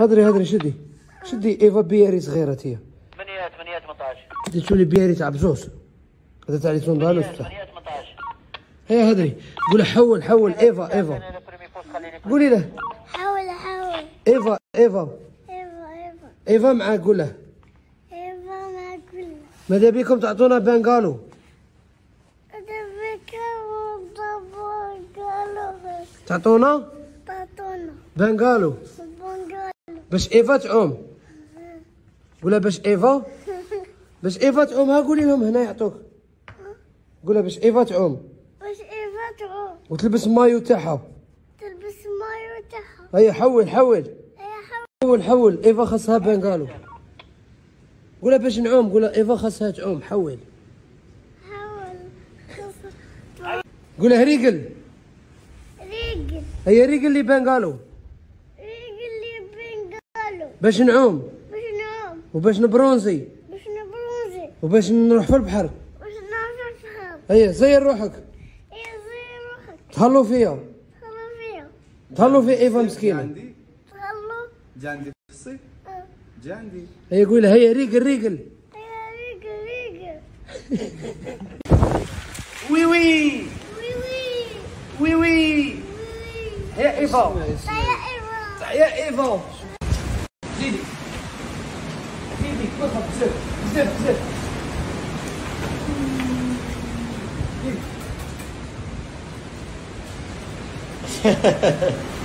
هدري شدي ايفا بياري صغيره تي 8 18 ديتو لي بياري تاع بزوز هذا تاع لي طوندالو 8 18 هي هدري قول حول ايفا قولي له حول ايفا معاك قول له ماذا بيكم تعطونا بنغالو تعطونا بنغالو باش ايفا تعوم قولها باش ايفا تعوم ها قولي لهم هنا يعطوك قولها باش ايفا تعوم وتلبس مايو تاعها هيا حول ايفا خاصها بنغالو قولها باش نعوم قولها ايفا خاصها تعوم حول قولها ريقل هيا ريقل لي بنغالو باش نعوم وباش نبرونزي وباش نروح في البحر هيا زير روحك تهلو في ايفا مسكينه جاندي في الصيف جاندي هي يقول هيا ريقل وي هيا ايفا زيدي كلها بزاف